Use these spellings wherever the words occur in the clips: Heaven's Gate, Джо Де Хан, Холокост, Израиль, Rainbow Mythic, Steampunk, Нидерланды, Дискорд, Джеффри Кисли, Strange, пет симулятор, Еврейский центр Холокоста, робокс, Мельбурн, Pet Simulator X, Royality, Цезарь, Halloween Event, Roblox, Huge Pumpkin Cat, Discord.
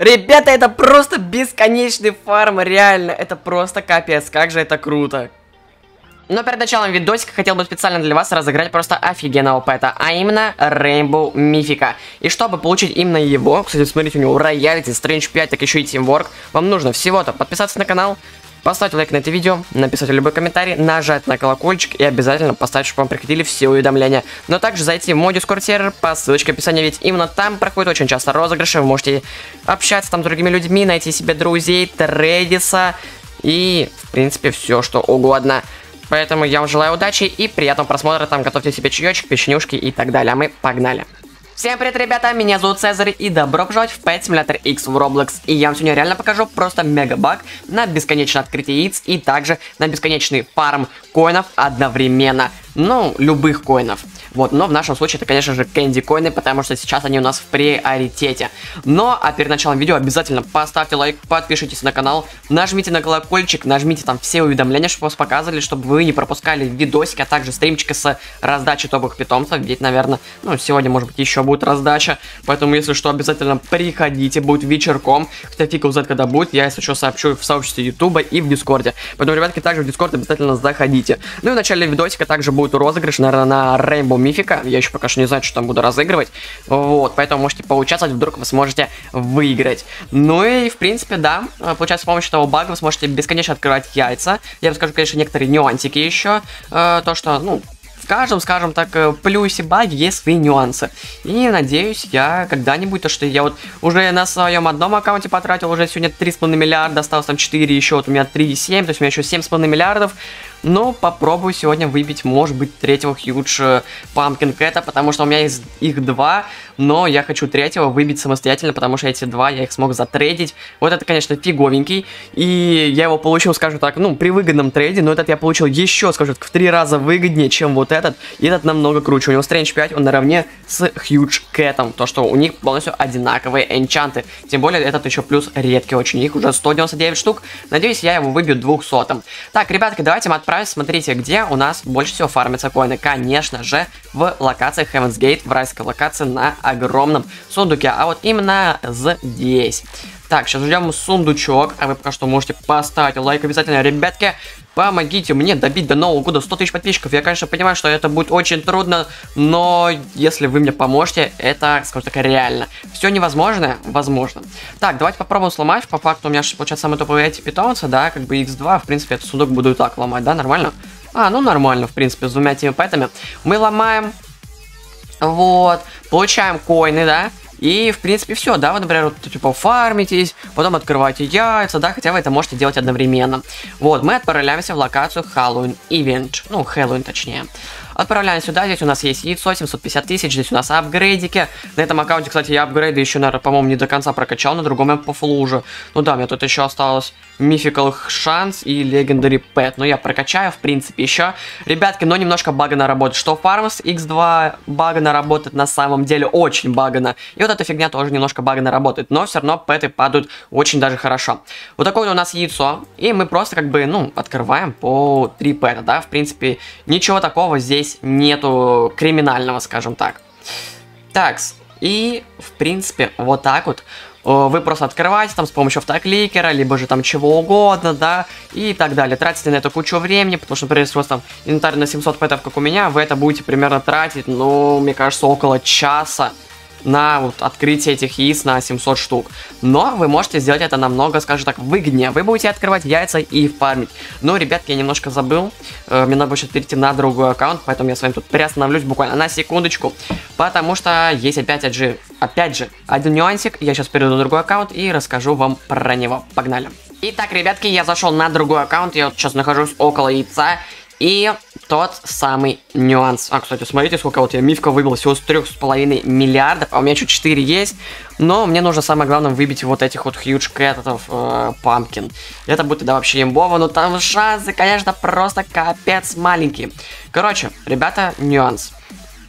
Ребята, это просто бесконечный фарм, реально, это просто капец, как же это круто. Но перед началом видосика хотел бы специально для вас разыграть просто офигенного пэта, а именно Rainbow Mythic. И чтобы получить именно его, кстати, смотрите, у него Royality, Strange 5, так еще и Teamwork, вам нужно всего-то подписаться на канал, поставить лайк на это видео, написать любой комментарий, нажать на колокольчик и обязательно поставить, чтобы вам приходили все уведомления. Но также зайти в мой Discord сервер по ссылочке в описании, ведь именно там проходят очень часто розыгрыши, вы можете общаться там с другими людьми, найти себе друзей, трейдиться и, в принципе, все что угодно. Поэтому я вам желаю удачи и приятного просмотра, там готовьте себе чаечек, печенюшки и так далее, а мы погнали. Всем привет, ребята, меня зовут Цезарь и добро пожаловать в Pet Simulator X в Roblox. И я вам сегодня реально покажу просто мега-баг на бесконечное открытие яиц и также на бесконечный фарм коинов одновременно. Ну, любых коинов. Вот, но в нашем случае это, конечно же, кэнди коины, потому что сейчас они у нас в приоритете. Но, а перед началом видео обязательно поставьте лайк, подпишитесь на канал, нажмите на колокольчик, нажмите там все уведомления, чтобы вас показывали, чтобы вы не пропускали видосики, а также стримчика с раздачей топовых питомцев, ведь, наверное, ну, сегодня, может быть, еще будет раздача, поэтому, если что, обязательно приходите, будет вечерком, хотя фиг узнать, когда будет, я, если что, сообщу в сообществе ютуба и в дискорде, поэтому, ребятки, также в дискорд обязательно заходите. Ну и в начале видосика также будет розыгрыш, наверное, на Rainbow Mythic. Я еще пока что не знаю, что там буду разыгрывать. Вот, поэтому можете поучаствовать, вдруг вы сможете выиграть. Ну и, в принципе, да, получается, с помощью этого бага вы сможете бесконечно открывать яйца. Я расскажу, конечно, некоторые нюансики еще. То, что, ну, в каждом, скажем так, плюсе баги есть свои нюансы. И, надеюсь, я когда-нибудь, то, что я вот уже на своем одном аккаунте потратил, уже сегодня 3,5 миллиарда, осталось там 4, еще вот у меня 3,7, то есть у меня еще 7,5 миллиардов. Но попробую сегодня выбить, может быть, третьего Huge Pumpkin Cat, потому что у меня есть их два, но я хочу третьего выбить самостоятельно, потому что эти два я их смог затрейдить. Вот это, конечно, фиговенький, и я его получил, скажем так, ну, при выгодном трейде, но этот я получил еще, скажем так, в 3 раза выгоднее, чем вот этот, и этот намного круче. У него Strange 5, он наравне с Huge Cat'ом, то, что у них полностью одинаковые энчанты, тем более этот еще плюс редкий очень, их уже 199 штук, надеюсь, я его выбью 200-м. Так, ребятки, давайте мы смотрите, где у нас больше всего фармятся коины. Конечно же, в локации Heaven's Gate, в райской локации на огромном сундуке. А вот именно здесь. Так, сейчас ждем сундучок. А вы пока что можете поставить лайк обязательно. Ребятки, помогите мне добить до Нового года 100 тысяч подписчиков. Я, конечно, понимаю, что это будет очень трудно, но если вы мне поможете, это, скажем так, реально. Все невозможное? Возможно. Так, давайте попробуем сломать. По факту у меня же, получается, самые топовые эти питомцы, да, как бы X2. В принципе, этот сундук буду и так ломать, да, нормально? А, ну нормально, в принципе, с двумя этими пэтами. Мы ломаем. Вот. Получаем коины, да. И, в принципе, все, да, вы, например, вот, типа, фармитесь, потом открываете яйца, да, хотя вы это можете делать одновременно. Вот, мы отправляемся в локацию Halloween Event, ну, Хэллоуин, точнее. Отправляем сюда, здесь у нас есть яйцо, 750 тысяч, здесь у нас апгрейдики. На этом аккаунте, кстати, я апгрейды еще, наверное, по-моему, не до конца прокачал, на другом я по фулу уже. Ну да, у меня тут еще осталось Mythical Шанс и Legendary Pet, но я прокачаю, в принципе, еще. Ребятки, но немножко багано работает, что Farms X2 багано работает на самом деле, очень багано. И вот эта фигня тоже немножко багано работает, но все равно пэты падают очень даже хорошо. Вот такое вот у нас яйцо, и мы просто как бы, ну, открываем по 3 пэта, да, в принципе, ничего такого здесь нету криминального, скажем так. Такс, и в принципе вот так вот вы просто открываете там с помощью автокликера, либо же там чего угодно, да, и так далее. Тратите на это кучу времени, потому что, например, если у вас там инвентарь на 700 пэтов, как у меня, вы это будете примерно тратить, ну, мне кажется, около часа на вот открытие этих яиц на 700 штук. Но вы можете сделать это намного, скажем так, выгоднее. Вы будете открывать яйца и фармить. Но, ребятки, я немножко забыл. Мне надо будет перейти на другой аккаунт, поэтому я с вами тут приостановлюсь буквально на секундочку. Потому что есть опять же один нюансик. Я сейчас перейду на другой аккаунт и расскажу вам про него. Погнали. Итак, ребятки, я зашел на другой аккаунт. Я вот сейчас нахожусь около яйца. И тот самый нюанс. А, кстати, смотрите, сколько вот я мифка выбил. Всего с 3,5 миллиардов. А у меня чуть 4 есть. Но мне нужно самое главное выбить вот этих вот Huge Cat'ов Pumpkin. Это будет, да, вообще имбово. Но там шансы, конечно, просто капец маленькие. Короче, ребята, нюанс.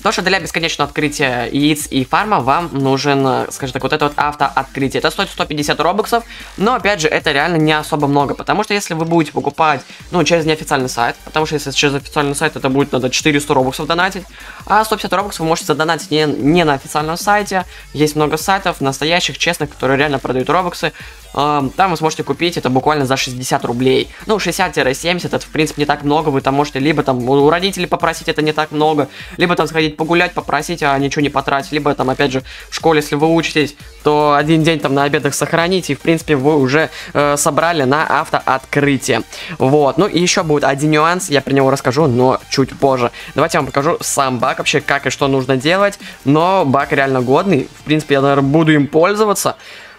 Потому что для бесконечного открытия яиц и фарма вам нужен, скажем так, вот это вот автооткрытие. Это стоит 150 робоксов, но опять же это реально не особо много, потому что если вы будете покупать, ну, через неофициальный сайт, потому что если через официальный сайт это будет надо 400 робоксов донатить, а 150 робоксов вы можете задонатить не на официальном сайте, есть много сайтов настоящих, честных, которые реально продают робоксы, там вы сможете купить это буквально за 60 рублей, ну, 60-70 это в принципе не так много, вы там можете либо там у родителей попросить, это не так много, либо там сходить погулять, попросить, а ничего не потратить, либо там опять же в школе, если вы учитесь, то один день там на обедах сохраните, и в принципе вы уже собрали на автооткрытие. Вот, ну и еще будет один нюанс, я про него расскажу, но чуть позже. Давайте я вам покажу сам баг, вообще как и что нужно делать, но баг реально годный, в принципе я, наверное, буду им пользоваться.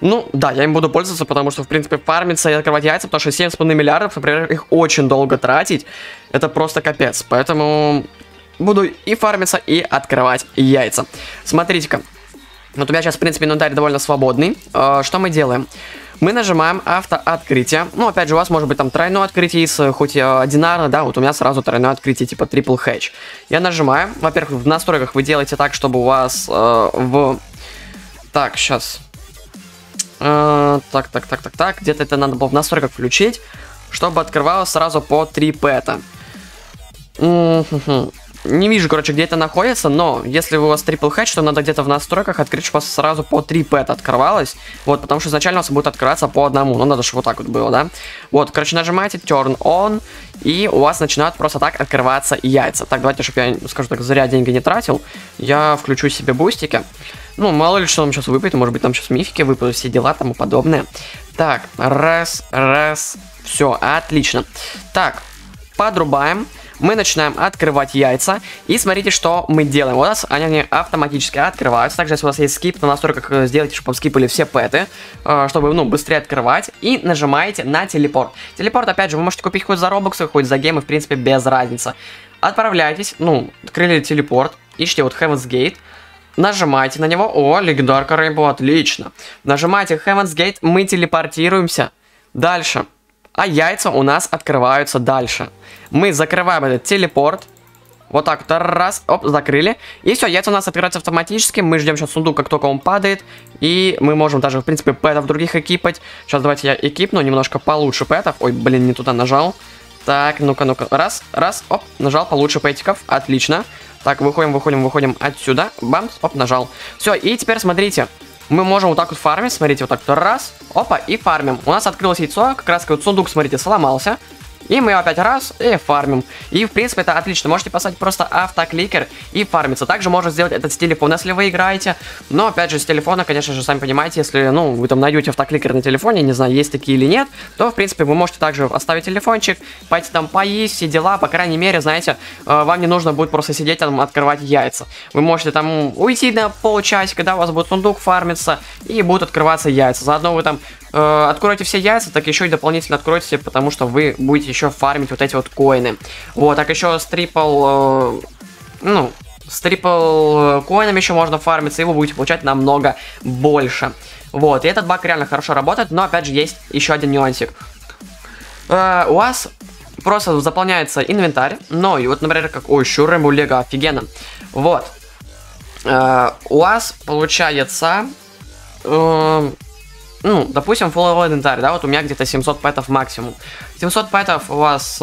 Ну, да, я им буду пользоваться, потому что, в принципе, фармиться и открывать яйца, потому что 7,5 миллиардов, например, их очень долго тратить, это просто капец, поэтому буду и фармиться, и открывать яйца. Смотрите-ка, вот у меня сейчас, в принципе, инвентарь довольно свободный, что мы делаем? Мы нажимаем автооткрытие. Ну, опять же, у вас может быть там тройное открытие, хоть одинарное, да, вот у меня сразу тройное открытие, типа Triple Hatch. Я нажимаю, во-первых, в настройках вы делаете так, чтобы у вас Так, сейчас... Так, где-то это надо было в настройках включить, чтобы открывалось сразу по 3 пэта. Не вижу, короче, где это находится, но если у вас трипл хэтч, то надо где-то в настройках открыть, чтобы сразу по 3 пэта открывалось. Вот, потому что изначально у вас будет открываться по одному, ну надо, чтобы вот так вот было, да. Вот, короче, нажимаете turn on, и у вас начинают просто так открываться яйца. Так, давайте, чтобы я, скажу так, зря деньги не тратил, я включу себе бустики. Ну, мало ли, что нам сейчас выпадет, может быть, там сейчас мифики выпадут, все дела, тому подобное. Так, раз, все, отлично. Так, подрубаем, мы начинаем открывать яйца, и смотрите, что мы делаем. У нас они автоматически открываются, также если у вас есть скип, то в настройках сделайте, чтобы скипали все пэты, чтобы, ну, быстрее открывать, и нажимаете на телепорт. Телепорт, опять же, вы можете купить хоть за робоксы, хоть за геймы, в принципе, без разницы. Отправляйтесь, ну, открыли телепорт, ищите вот Heaven's Gate. Нажимаете на него. О, легендарка Rainbow, отлично. Нажимаете Heaven's Gate, мы телепортируемся дальше. А яйца у нас открываются дальше. Мы закрываем этот телепорт. Вот так вот, раз, оп, закрыли. И все, яйца у нас открываются автоматически. Мы ждем сейчас сундук, как только он падает. И мы можем даже, в принципе, пэтов других экипать. Сейчас давайте я экипну немножко получше пэтов. Ой, блин, не туда нажал. Так, ну-ка, раз, оп, нажал получше пэтиков, отлично. Так, выходим отсюда. Бам, оп, нажал. Все, и теперь смотрите. Мы можем вот так вот фармить. Смотрите, вот так вот раз. Опа, и фармим. У нас открылось яйцо. Как раз вот сундук, смотрите, сломался. И мы опять раз и фармим. И, в принципе, это отлично. Можете поставить просто автокликер и фармиться. Также можно сделать это с телефона, если вы играете. Но, опять же, с телефона, конечно же, сами понимаете, если, ну, вы там найдете автокликер на телефоне, не знаю, есть такие или нет, то, в принципе, вы можете также оставить телефончик, пойти там поесть, все дела. По крайней мере, знаете, вам не нужно будет просто сидеть там открывать яйца. Вы можете там уйти на полчасика, когда у вас будет сундук фармиться, и будут открываться яйца. Заодно вы там откройте все яйца, так еще и дополнительно откройте все, потому что вы будете еще фармить вот эти вот коины. Вот, так еще с трипл... Ну, с трипл коинами еще можно фармиться, и вы будете получать намного больше. Вот, и этот баг реально хорошо работает, но опять же есть еще один нюансик. У вас просто заполняется инвентарь, ну и вот, например, как... Ой, Рэмбо Лего, офигенно. Вот. У вас получается... Ну, допустим, фулловый инвентарь, да, вот у меня где-то 700 пэтов максимум. 700 пэтов у вас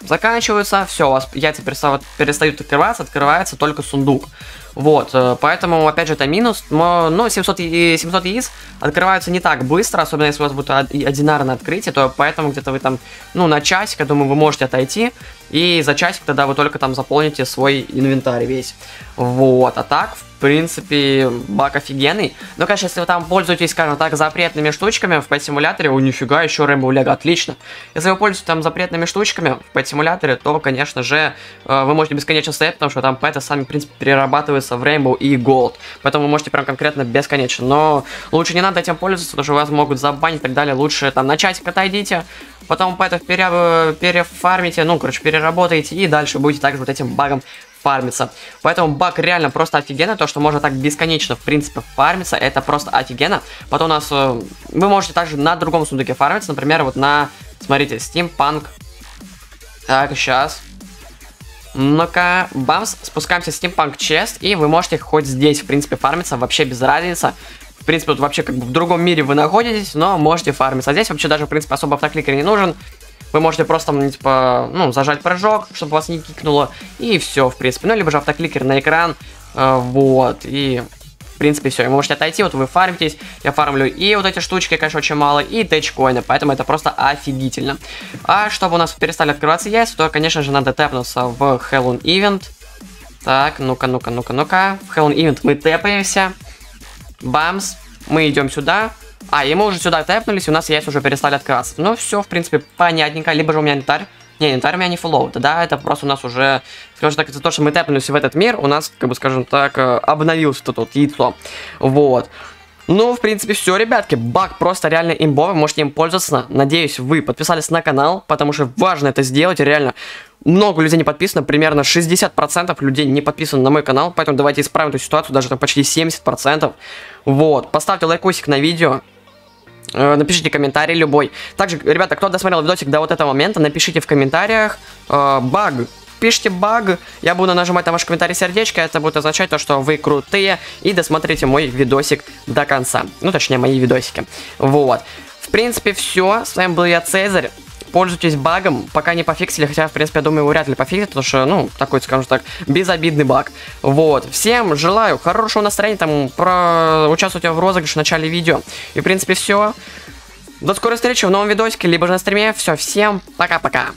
заканчиваются, все, у вас яйца перестают открываться, открывается только сундук. Вот, поэтому, опять же, это минус, но 700 яиц открываются не так быстро, особенно если у вас будет одинарное открытие, то поэтому где-то вы там, ну, на часик, я думаю, вы можете отойти, и за часик тогда вы только там заполните свой инвентарь весь. Вот, а так, в принципе, баг офигенный. Но, конечно, если вы там пользуетесь, скажем так, запретными штучками в Pet-симуляторе, о, нифига, еще Rainbow Lego, отлично. Если вы пользуетесь там запретными штучками в Pet-симуляторе, то, конечно же, вы можете бесконечно стоять, потому что там пэты сами, в принципе, перерабатываются в Rainbow и Gold. Поэтому вы можете прям конкретно бесконечно. Но лучше не надо этим пользоваться, потому что вас могут забанить и так далее. Лучше там на часик отойдите, потом пэтов перефармите, ну, короче, переработаете, и дальше будете также вот этим багом фармиться. Поэтому баг реально просто офигенно, то что можно так бесконечно в принципе фармиться, это просто офигенно. Потом у нас, вы можете также на другом сундуке фармиться, например, вот на, смотрите, Steampunk. Так, сейчас. Ну-ка, бамс, спускаемся в Steampunk Chest, и вы можете хоть здесь, в принципе, фармиться, вообще без разницы. В принципе, тут вообще как бы в другом мире вы находитесь, но можете фармиться. А здесь вообще даже, в принципе, особо автокликер не нужен. Вы можете просто, типа, ну, зажать прыжок, чтобы вас не кикнуло, и все, в принципе. Ну, либо же автокликер на экран, вот, и... В принципе, все, и можете отойти, вот вы фармитесь, я фармлю и вот эти штучки, конечно, очень мало, и тэчкоины, поэтому это просто офигительно. А чтобы у нас перестали открываться яйца, то, конечно же, надо тэпнуться в Halloween Event. Так, ну-ка. В Halloween Event мы тэпаемся. Бамс, мы идем сюда. А, и мы уже сюда тэпнулись, и у нас яйца уже перестали открываться. Ну, все, в принципе, понятненько, либо же у меня инвентарь. Не, инвентарь у меня не фуллоут, да, это просто у нас уже, скажем так, из-за того, что мы тэпнулись в этот мир, у нас, как бы, скажем так, обновилось тут яйцо, вот. Ну, в принципе, все, ребятки, баг просто реально имбовый, можете им пользоваться, надеюсь, вы подписались на канал, потому что важно это сделать, реально, много людей не подписано, примерно 60% людей не подписаны на мой канал, поэтому давайте исправим эту ситуацию, даже там почти 70%, вот, поставьте лайкосик на видео. Напишите комментарий любой. Также, ребята, кто досмотрел видосик до вот этого момента, напишите в комментариях баг. Пишите баг, я буду нажимать на ваш комментарий сердечко, это будет означать то, что вы крутые, и досмотрите мой видосик до конца. Ну, точнее, мои видосики. Вот. В принципе, все. С вами был я, Цезарь. Пользуйтесь багом, пока не пофиксили, хотя, в принципе, я думаю, его вряд ли пофиксят, потому что, ну, такой, скажем так, безобидный баг. Вот, всем желаю хорошего настроения, там, участвуйте в розыгрыше в начале видео. И, в принципе, все. До скорой встречи в новом видосике, либо же на стриме. Все, всем пока-пока.